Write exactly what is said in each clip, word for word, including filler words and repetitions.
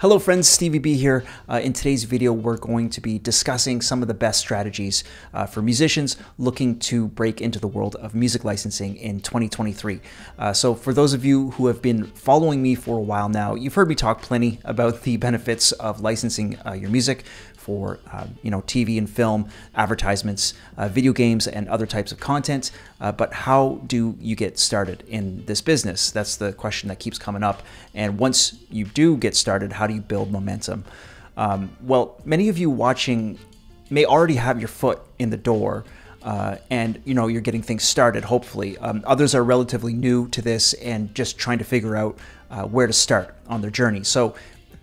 Hello friends, Stevie B here. Uh, in today's video, we're going to be discussing some of the best strategies uh, for musicians looking to break into the world of music licensing in twenty twenty-three. Uh, so for those of you who have been following me for a while now, you've heard me talk plenty about the benefits of licensing uh, your music for uh, you know, T V and film, advertisements, uh, video games, and other types of content. Uh, but how do you get started in this business? That's the question that keeps coming up. And once you do get started, how do you build momentum? Um, well, many of you watching may already have your foot in the door, uh, and you know, you're getting things started, hopefully. Um, others are relatively new to this and just trying to figure out uh, where to start on their journey. So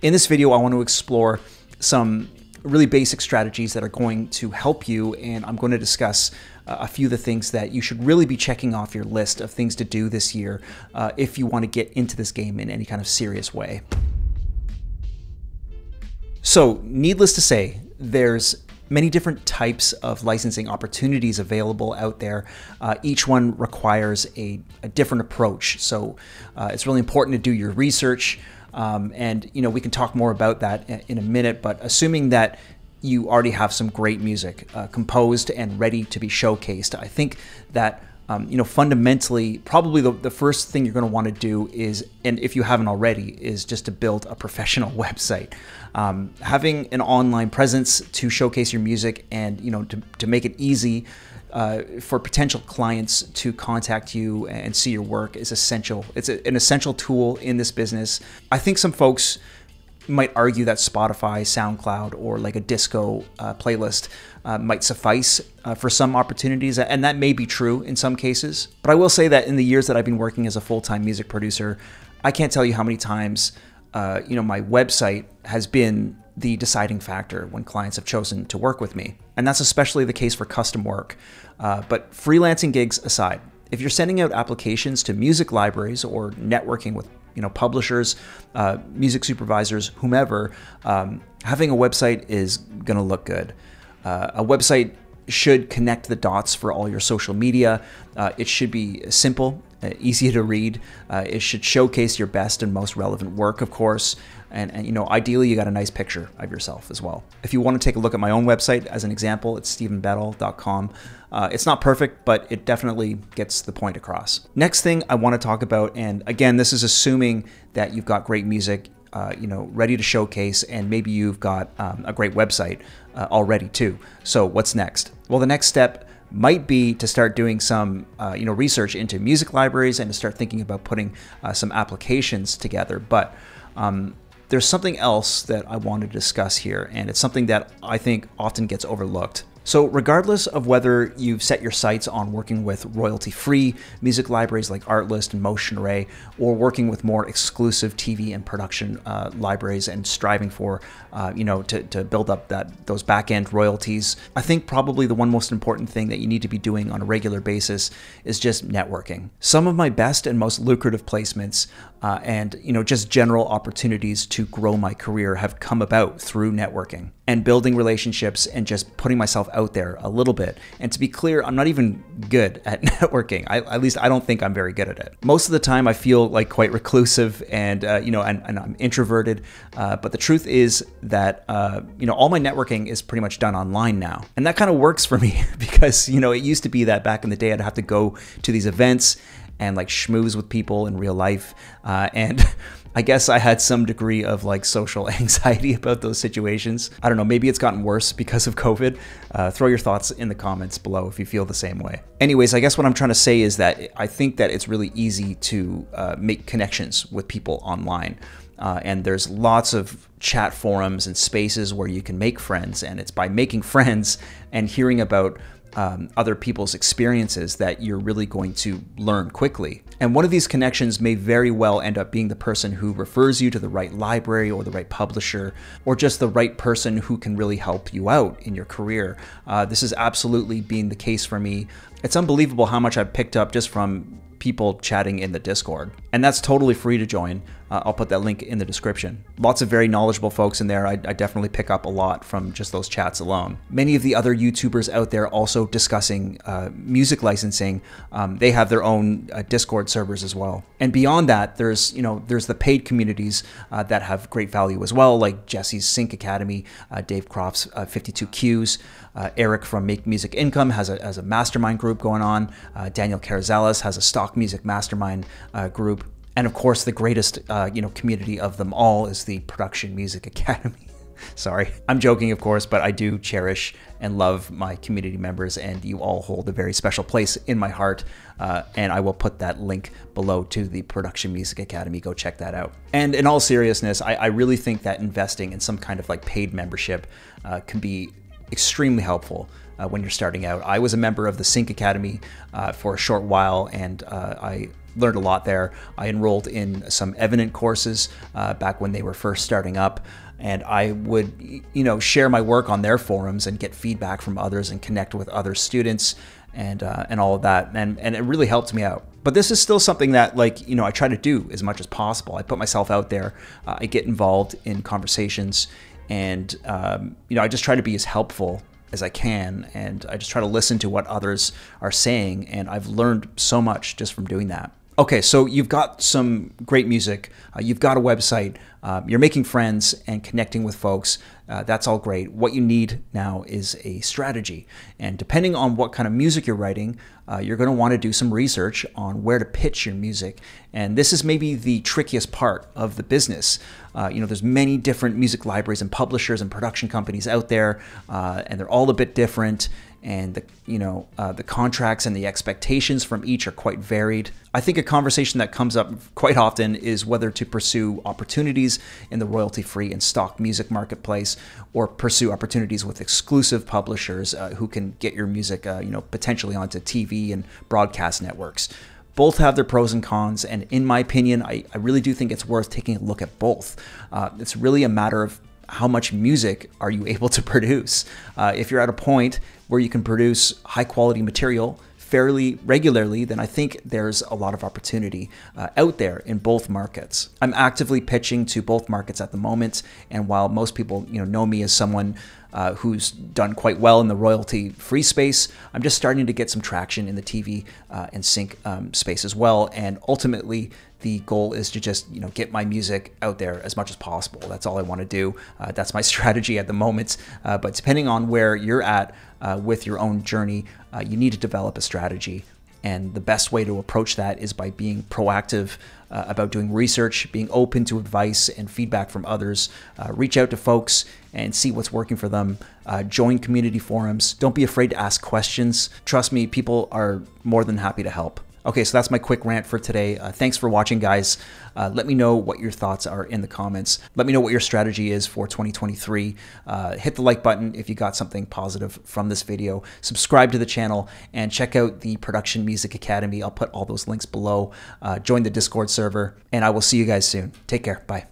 in this video, I want to explore some really basic strategies that are going to help you, and I'm going to discuss uh, a few of the things that you should really be checking off your list of things to do this year uh, if you want to get into this game in any kind of serious way. So, needless to say, there's many different types of licensing opportunities available out there. Uh, each one requires a, a different approach, so uh, it's really important to do your research. Um, and, you know, we can talk more about that in a minute, but assuming that you already have some great music uh, composed and ready to be showcased, I think that, um, you know, fundamentally, probably the, the first thing you're going to want to do is, and if you haven't already, is just to build a professional website. Um, having an online presence to showcase your music and, you know, to, to make it easy Uh, for potential clients to contact you and see your work is essential. It's a, an essential tool in this business. I think some folks might argue that Spotify, SoundCloud, or like a disco uh, playlist uh, might suffice uh, for some opportunities, and that may be true in some cases. But I will say that in the years that I've been working as a full-time music producer, I can't tell you how many times uh, you know, my website has been the deciding factor when clients have chosen to work with me. And that's especially the case for custom work. Uh, but freelancing gigs aside, if you're sending out applications to music libraries or networking with you know, publishers, uh, music supervisors, whomever, um, having a website is gonna look good. Uh, a website should connect the dots for all your social media. Uh, it should be simple, uh, easy to read. Uh, it should showcase your best and most relevant work, of course. And, and you know, ideally, you got a nice picture of yourself as well. If you want to take a look at my own website as an example, it's stephen bedell dot com. Uh, it's not perfect, but it definitely gets the point across. Next thing I want to talk about, and again, this is assuming that you've got great music, Uh, you know, ready to showcase, and maybe you've got um, a great website uh, already too. So what's next? Well, the next step might be to start doing some, uh, you know, research into music libraries and to start thinking about putting uh, some applications together. But um, there's something else that I want to discuss here, and it's something that I think often gets overlooked. So regardless of whether you've set your sights on working with royalty-free music libraries like Artlist and Motion Array, or working with more exclusive T V and production uh, libraries and striving for, uh, you know, to, to build up that those back-end royalties, I think probably the one most important thing that you need to be doing on a regular basis is just networking. Some of my best and most lucrative placements uh, and, you know, just general opportunities to grow my career have come about through networking and building relationships and just putting myself out there a little bit. And to be clear, I'm not even good at networking. I, at least I don't think I'm very good at it. Most of the time I feel like quite reclusive and, uh, you know, and, and I'm introverted. Uh, but the truth is that, uh, you know, all my networking is pretty much done online now. And that kind of works for me because, you know, it used to be that back in the day I'd have to go to these events and like schmooze with people in real life. Uh, and I guess I had some degree of like social anxiety about those situations. I don't know, maybe it's gotten worse because of COVID. Uh, throw your thoughts in the comments below if you feel the same way. Anyways, I guess what I'm trying to say is that I think that it's really easy to uh, make connections with people online. Uh, and there's lots of chat forums and spaces where you can make friends, and it's by making friends and hearing about Um, other people's experiences that you're really going to learn quickly. And one of these connections may very well end up being the person who refers you to the right library or the right publisher, or just the right person who can really help you out in your career. Uh, this is absolutely been the case for me. It's unbelievable how much I've picked up just from people chatting in the Discord. and that's totally free to join. Uh, I'll put that link in the description. Lots of very knowledgeable folks in there. I, I definitely pick up a lot from just those chats alone. Many of the other YouTubers out there also discussing uh, music licensing. Um, they have their own uh, Discord servers as well. And beyond that, there's, you know, there's the paid communities uh, that have great value as well, like Jesse's Sync Academy, uh, Dave Croft's uh, fifty-two Cues, uh, Eric from Make Music Income has a, has a mastermind group going on. Uh, Daniel Karazalis has a stock music mastermind uh, group. And of course, the greatest uh, you know, community of them all is the Production Music Academy. Sorry, I'm joking, of course, but I do cherish and love my community members, and you all hold a very special place in my heart. Uh, and I will put that link below to the Production Music Academy. Go check that out. And in all seriousness, I, I really think that investing in some kind of like paid membership uh, can be extremely helpful uh, when you're starting out. I was a member of the Sync Academy uh, for a short while, and uh, I learned a lot there. I enrolled in some Evident courses uh, back when they were first starting up, and I would, you know, share my work on their forums and get feedback from others and connect with other students and uh, and all of that, and and it really helped me out. But this is still something that, like, you know, I try to do as much as possible. I put myself out there. Uh, I get involved in conversations, and um, you know, I just try to be as helpful as I can, and I just try to listen to what others are saying, and I've learned so much just from doing that. Okay, so you've got some great music, uh, you've got a website, uh, you're making friends and connecting with folks, uh, that's all great. What you need now is a strategy. And depending on what kind of music you're writing, uh, you're gonna wanna do some research on where to pitch your music. And this is maybe the trickiest part of the business. Uh, you know, there's many different music libraries and publishers and production companies out there, uh, and they're all a bit different. And the, you know, uh, the contracts and the expectations from each are quite varied. I think a conversation that comes up quite often is whether to pursue opportunities in the royalty-free and stock music marketplace, or pursue opportunities with exclusive publishers uh, who can get your music, uh, you know, potentially onto T V and broadcast networks. Both have their pros and cons, and in my opinion, I, I really do think it's worth taking a look at both. Uh, it's really a matter of how much music are you able to produce. Uh, if you're at a point where you can produce high quality material fairly regularly, then I think there's a lot of opportunity uh, out there in both markets. I'm actively pitching to both markets at the moment, and while most people, you know, know me as someone uh, who's done quite well in the royalty free space, I'm just starting to get some traction in the T V uh, and sync um, space as well, and ultimately the goal is to just, you know, get my music out there as much as possible. That's all I want to do. Uh, that's my strategy at the moment. Uh, but depending on where you're at uh, with your own journey, uh, you need to develop a strategy. And the best way to approach that is by being proactive uh, about doing research, being open to advice and feedback from others. Uh, reach out to folks and see what's working for them. Uh, join community forums. Don't be afraid to ask questions. Trust me, people are more than happy to help. Okay, so that's my quick rant for today. Uh, thanks for watching, guys. Uh, let me know what your thoughts are in the comments. Let me know what your strategy is for twenty twenty-three. Uh, hit the like button if you got something positive from this video. Subscribe to the channel and check out the Production Music Academy. I'll put all those links below. Uh, join the Discord server, and I will see you guys soon. Take care. Bye.